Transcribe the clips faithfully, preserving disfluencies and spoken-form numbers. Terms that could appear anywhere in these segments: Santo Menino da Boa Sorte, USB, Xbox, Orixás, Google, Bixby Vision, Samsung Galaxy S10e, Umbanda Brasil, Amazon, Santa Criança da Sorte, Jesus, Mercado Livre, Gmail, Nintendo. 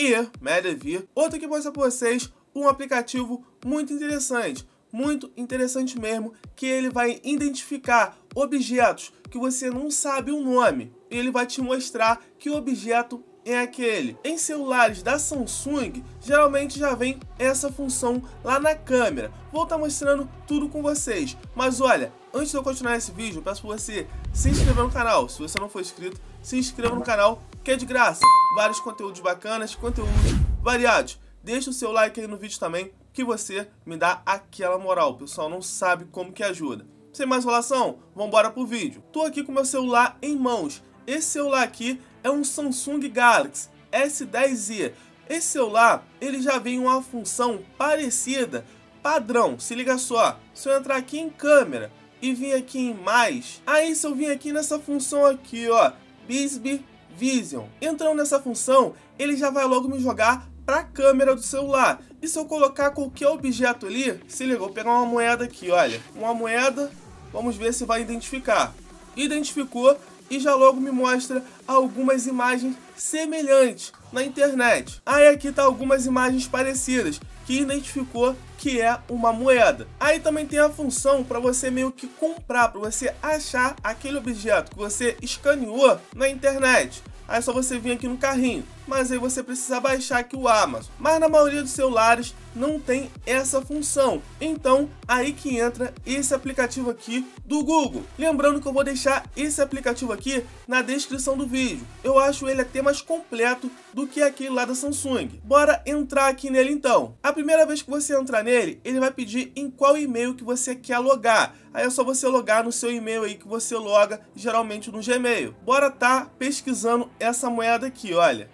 E, merda vir, outro que mostra pra vocês um aplicativo muito interessante, muito interessante mesmo, que ele vai identificar objetos que você não sabe o nome. Ele vai te mostrar que objeto é aquele. Em celulares da Samsung, geralmente já vem essa função lá na câmera. Vou estar mostrando tudo com vocês. Mas olha, antes de eu continuar esse vídeo, eu peço pra você se inscrever no canal. Se você não for inscrito, se inscreva no canal, que é de graça. Vários conteúdos bacanas, conteúdos variados. Deixa o seu like aí no vídeo também, que você me dá aquela moral. O pessoal não sabe como que ajuda. Sem mais enrolação, vambora pro vídeo. Tô aqui com meu celular em mãos. Esse celular aqui é um Samsung Galaxy S dez e. Esse celular, ele já vem uma função parecida, padrão. Se liga só, se eu entrar aqui em câmera e vir aqui em mais, aí se eu vir aqui nessa função aqui, ó, Bixby Vision. Entrando nessa função, ele já vai logo me jogar para a câmera do celular. E se eu colocar qualquer objeto ali, se liga, vou pegar uma moeda aqui, olha, uma moeda, vamos ver se vai identificar. Identificou e já logo me mostra algumas imagens semelhantes na internet. Aí aqui tá algumas imagens parecidas, que identificou que é uma moeda. Aí também tem a função para você meio que comprar, para você achar aquele objeto que você escaneou na internet. Aí é só você vir aqui no carrinho, mas aí você precisa baixar aqui o Amazon. Mas na maioria dos celulares não tem essa função, então aí que entra esse aplicativo aqui do Google. Lembrando que eu vou deixar esse aplicativo aqui na descrição do vídeo. Eu acho ele até mais completo do que aquele lá da Samsung. Bora entrar aqui nele então. A primeira vez que você entrar nele, ele vai pedir em qual e-mail que você quer logar. Aí é só você logar no seu e-mail aí que você loga, geralmente no Gmail. Bora tá pesquisando essa moeda aqui, olha.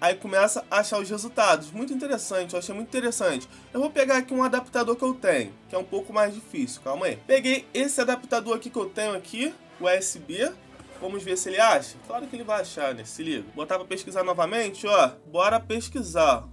Aí começa a achar os resultados. Muito interessante, eu achei muito interessante. Eu vou pegar aqui um adaptador que eu tenho, que é um pouco mais difícil, calma aí. Peguei esse adaptador aqui que eu tenho aqui, U S B. Vamos ver se ele acha? Claro que ele vai achar, né? Se liga. Botar pra pesquisar novamente, ó. Bora pesquisar.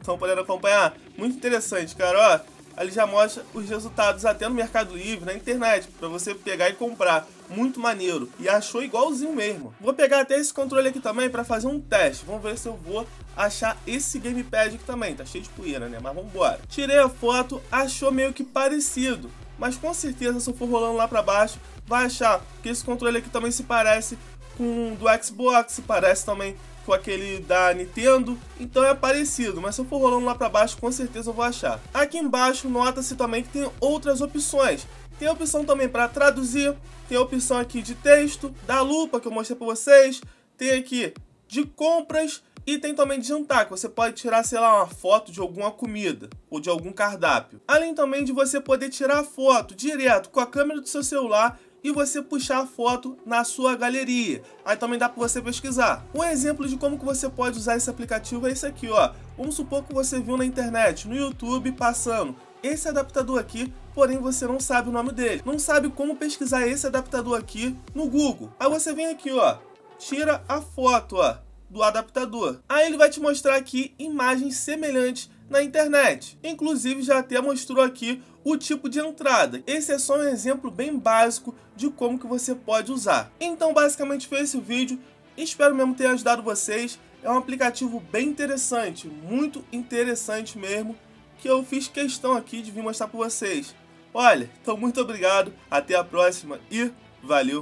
Estão podendo acompanhar? Muito interessante, cara, ó. Ele já mostra os resultados até no Mercado Livre, na internet, para você pegar e comprar. Muito maneiro. E achou igualzinho mesmo. Vou pegar até esse controle aqui também para fazer um teste. Vamos ver se eu vou achar esse gamepad aqui também. Tá cheio de poeira, né? Mas vamos embora. Tirei a foto, achou meio que parecido. Mas com certeza, se eu for rolando lá para baixo, vai achar que esse controle aqui também se parece com o do Xbox, se parece também com aquele da Nintendo, então é parecido, mas se eu for rolando lá para baixo, com certeza eu vou achar. Aqui embaixo, nota-se também que tem outras opções. Tem a opção também para traduzir, tem a opção aqui de texto, da lupa que eu mostrei para vocês, tem aqui de compras e tem também de jantar, que você pode tirar, sei lá, uma foto de alguma comida ou de algum cardápio. Além também de você poder tirar a foto direto com a câmera do seu celular e você puxar a foto na sua galeria. Aí também dá para você pesquisar. Um exemplo de como que você pode usar esse aplicativo é esse aqui, ó. Vamos supor que você viu na internet, no YouTube, passando esse adaptador aqui, porém você não sabe o nome dele. Não sabe como pesquisar esse adaptador aqui no Google. Aí você vem aqui, ó, tira a foto, ó, do adaptador. Aí ele vai te mostrar aqui imagens semelhantes na internet. Inclusive já até mostrou aqui o tipo de entrada. Esse é só um exemplo bem básico de como que você pode usar. Então basicamente foi esse o vídeo. Espero mesmo ter ajudado vocês. É um aplicativo bem interessante, muito interessante mesmo, que eu fiz questão aqui de vir mostrar para vocês. Olha, então muito obrigado, até a próxima e valeu!